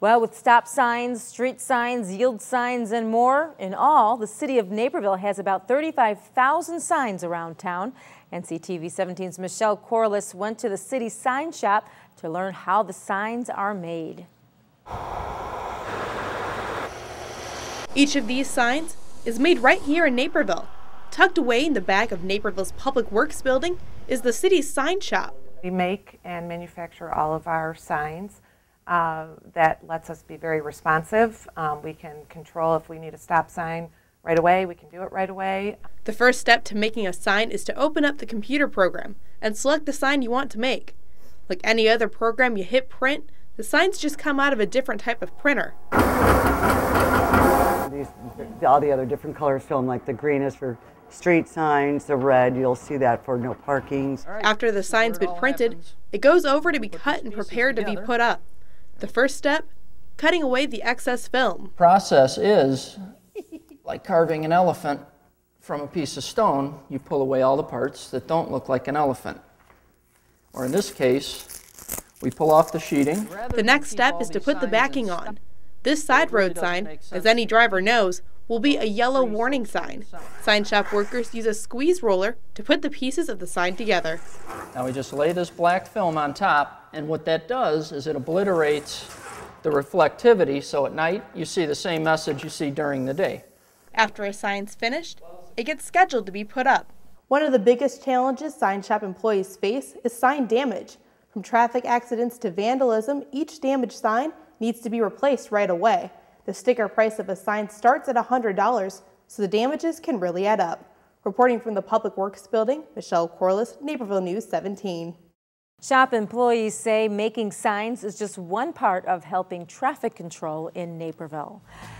Well, with stop signs, street signs, yield signs, and more, in all, the city of Naperville has about 35,000 signs around town. NCTV 17's Michelle Corless went to the city sign shop to learn how the signs are made. Each of these signs is made right here in Naperville. Tucked away in the back of Naperville's Public Works building is the city's sign shop. We make and manufacture all of our signs. That lets us be very responsive. We can control if we need a stop sign right away, we can do it right away. The first step to making a sign is to open up the computer program and select the sign you want to make. Like any other program, you hit print. The signs just come out of a different type of printer. All the other different colors film, like the green is for street signs, the red, you'll see that for no parking. After the sign's been printed, it goes over to be cut and prepared to be put up. The first step, cutting away the excess film. The process is like carving an elephant from a piece of stone. You pull away all the parts that don't look like an elephant. Or in this case, we pull off the sheeting. The next step is to put the backing on. This side road sign, as any driver knows, will be a yellow warning sign. Sign shop workers use a squeeze roller to put the pieces of the sign together. Now we just lay this black film on top, and what that does is it obliterates the reflectivity, so at night you see the same message you see during the day. After a sign's finished, it gets scheduled to be put up. One of the biggest challenges sign shop employees face is sign damage. From traffic accidents to vandalism, each damaged sign needs to be replaced right away. The sticker price of a sign starts at $100, so the damages can really add up. Reporting from the Public Works building, Michelle Corless, Naperville News 17. Shop employees say making signs is just one part of helping traffic control in Naperville.